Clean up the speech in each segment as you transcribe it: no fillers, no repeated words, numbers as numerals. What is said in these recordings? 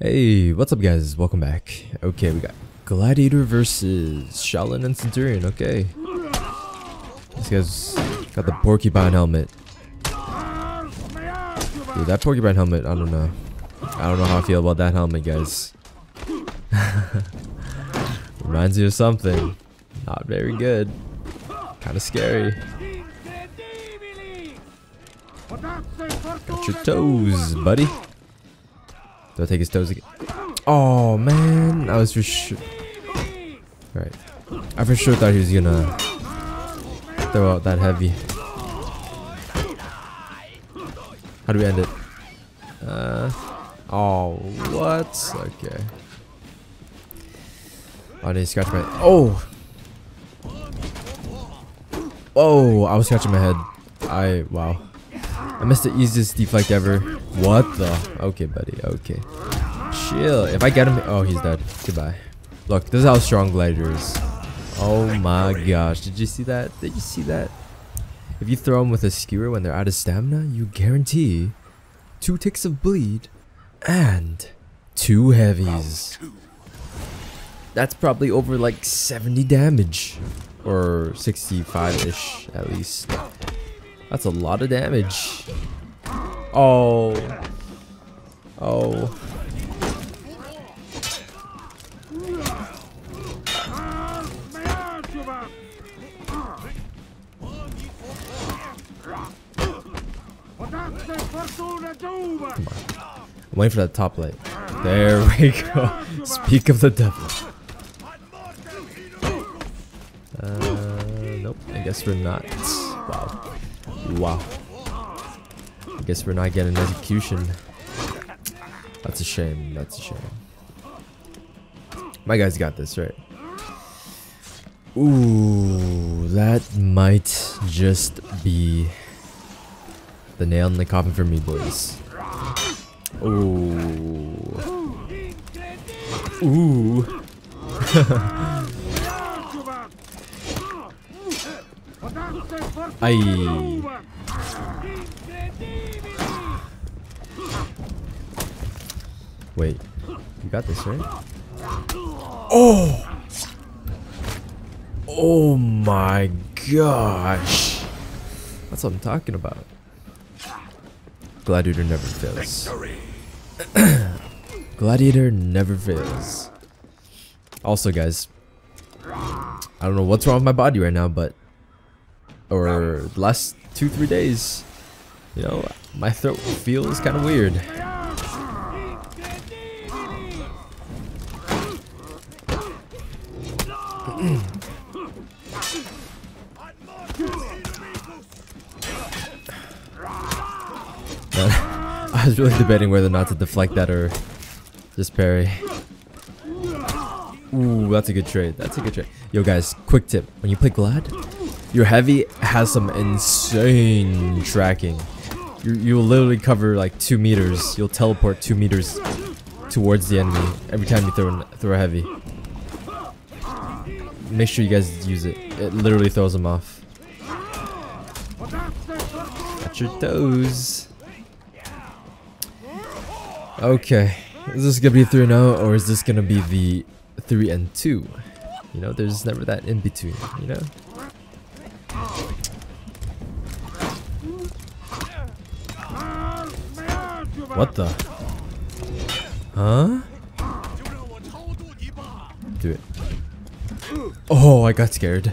Hey, what's up guys? Welcome back. Okay, we got Gladiator versus Shaolin and Centurion. Okay. This guy's got the porcupine helmet. Dude, that porcupine helmet, I don't know. I don't know how I feel about that helmet, guys. Reminds you of something. Not very good. Kind of scary. Got your toes, buddy. Do I take his toes again? Oh man, I was for sure. Alright. I for sure thought he was gonna throw out that heavy. How do we end it? Oh, what? Okay. Oh, I didn't scratch my. Oh! Oh, I was scratching my head. Wow. I missed the easiest deflect ever. What the? Okay, buddy. Okay. Chill. If I get him. Oh, he's dead. Goodbye. Look, this is how strong Gladiator is. Oh my gosh. Did you see that? Did you see that? If you throw them with a skewer when they're out of stamina, you guarantee 2 ticks of bleed and 2 heavies. That's probably over like 70 damage. Or 65-ish at least. That's a lot of damage. Oh. Oh. Come on. I'm waiting for that top light. There we go. Speak of the devil. Nope. I guess we're not. Wow. Wow. I guess we're not getting execution. That's a shame. That's a shame. My guy's got this, right? Ooh, that might just be the nail in the coffin for me, boys. Ooh. Ooh. Aye. Wait, you got this, right? Oh! Oh my gosh! That's what I'm talking about. Gladiator never fails. Gladiator never fails. Also, guys, I don't know what's wrong with my body right now, but or the last 2-3 days, you know, my throat feels kind of weird. I was really debating whether or not to deflect that or just parry. Ooh, that's a good trade. That's a good trade. Yo guys, quick tip. When you play Glad, your heavy has some insane tracking. You'll literally cover like 2 meters. You'll teleport 2 meters towards the enemy every time you throw a heavy. Make sure you guys use it. It literally throws them off. Got your toes. Okay, is this gonna be 3-0 or is this gonna be the 3-2? You know, there's never that in between. You know. What the? Huh? Do it. Oh, I got scared.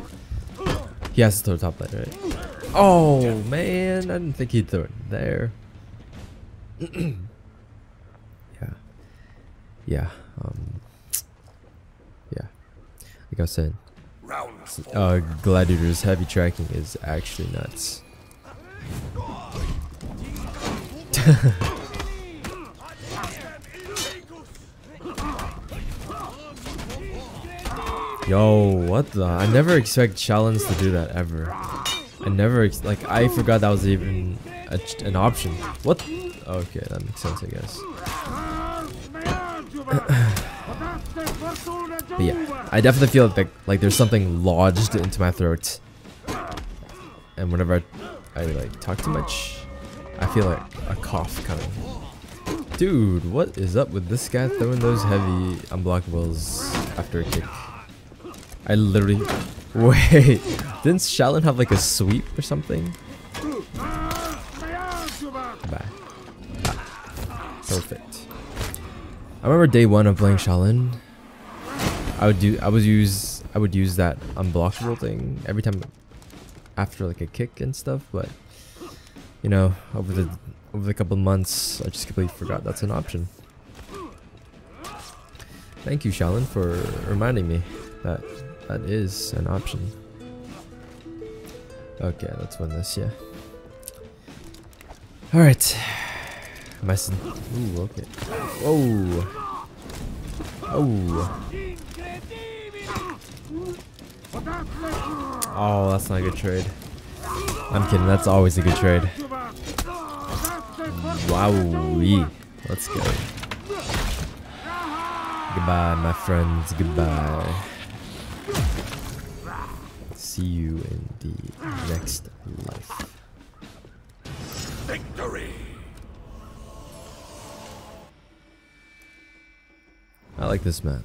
He has to throw top light, right? Oh, man. I didn't think he'd throw it there. Yeah. Yeah. Yeah. Like I was saying, Gladiator's heavy tracking is actually nuts. Yo, what the? I never expect Shaolins to do that ever. I never like. I forgot that was even an option. What? Okay, that makes sense, I guess. But yeah, I definitely feel like there's something lodged into my throat, and whenever I like talk too much, I feel like a cough coming. Dude, what is up with this guy throwing those heavy unblockables after a kick? I literally... Wait, didn't Shaolin have like a sweep or something? Bye. Ah, perfect. I remember day one of playing Shaolin. I would use that unblockable thing every time after like a kick and stuff, but you know, over the couple months I just completely forgot that's an option. Thank you, Shaolin, for reminding me that that is an option. Okay, let's win this, yeah. Alright. My ooh, okay. Oh. Oh. Oh, that's not a good trade. I'm kidding, that's always a good trade. Wowee. Let's go. Goodbye, my friends. Goodbye. See you in the next life. Victory. I like this map.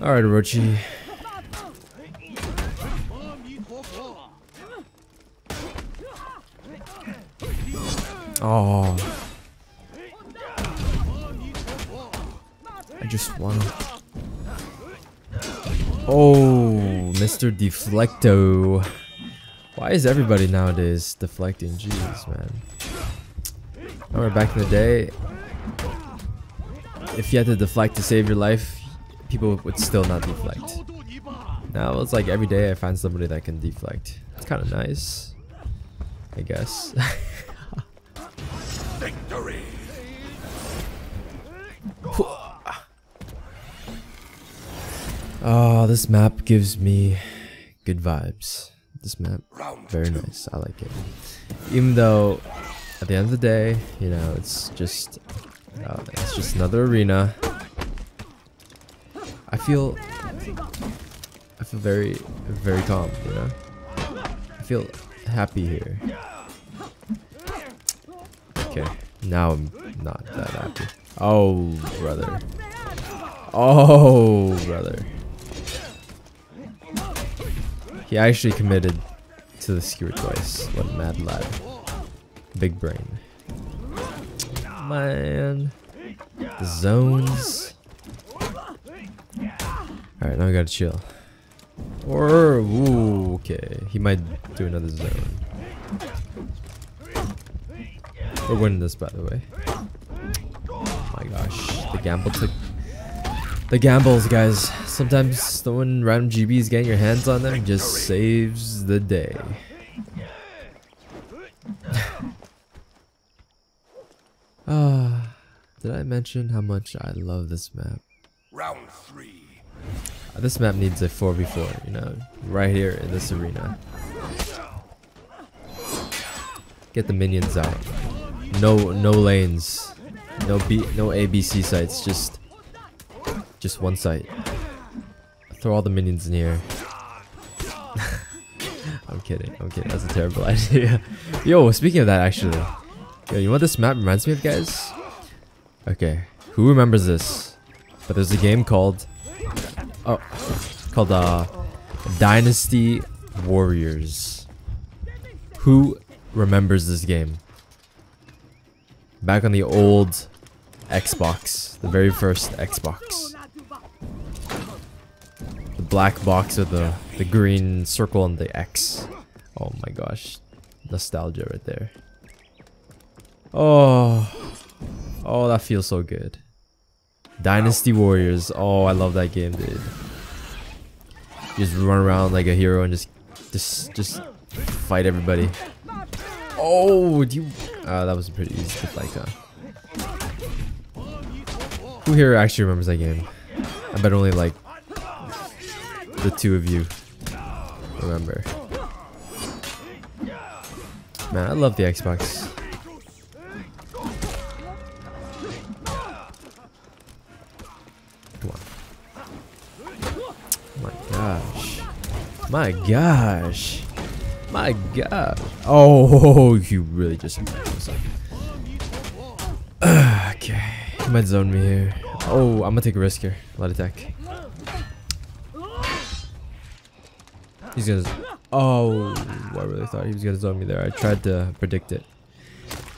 Alright, Orochi. Oh. I just want to... Oh, Mr. Deflecto. Why is everybody nowadays deflecting? Jeez, man. I remember back in the day, if you had to deflect to save your life, people would still not deflect. Now it's like every day I find somebody that can deflect. It's kind of nice, I guess. Victory. Oh, this map gives me good vibes. This map, very nice. I like it. Even though at the end of the day, you know, it's just another arena. I feel very, very calm, you know? I feel happy here. Okay, now I'm not that happy. Oh, brother. Oh, brother. He actually committed to the skewer twice. What a mad lad. Big brain. Man. The zones. Alright, now we gotta chill. Or, ooh, okay. He might do another zone. We're winning this, by the way. Oh my gosh. The gamble took... The gambles, guys. Sometimes throwing random GBs, getting your hands on them, just saves the day. Did I mention how much I love this map? Round 3. This map needs a 4v4, you know, right here in this arena. Get the minions out. No lanes. No ABC sites, just one site. Throw all the minions in here. I'm kidding, that's a terrible idea. Yo, speaking of that actually. Yo, you know what this map reminds me of, guys? Okay, who remembers this? But there's a game called Dynasty Warriors. Who remembers this game? Back on the old Xbox, the very first Xbox. The black box with the green circle and the X. Oh my gosh, nostalgia right there. Oh, that feels so good. Dynasty Warriors. Oh, I love that game, dude. You just run around like a hero and just fight everybody. Oh, do you... that was pretty easy to fight, huh? Who here actually remembers that game? I bet only like the two of you remember. Man, I love the Xbox. My gosh. My God. Oh, you really just okay, he might zone me here. Oh, I'm gonna take a risk here. Light attack. He's gonna. Oh, I really thought he was gonna zone me there. I tried to predict it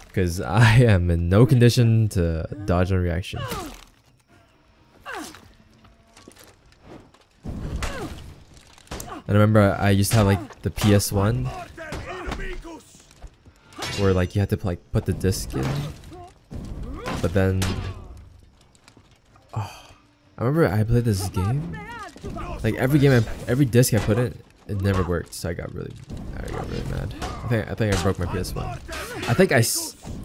because I am in no condition to dodge on reaction. And I remember I used to have like the PS1 where like you had to like put the disc in, but then I remember I played this game, like every disc I put in, it never worked, so I got really mad. I think I broke my PS1. I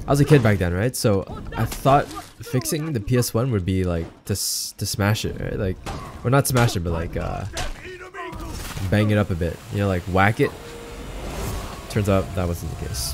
was a kid back then, right? So I thought fixing the PS1 would be like to smash it, right? Like, or not smash it, but like bang it up a bit, you know, like whack it. Turns out that wasn't the case.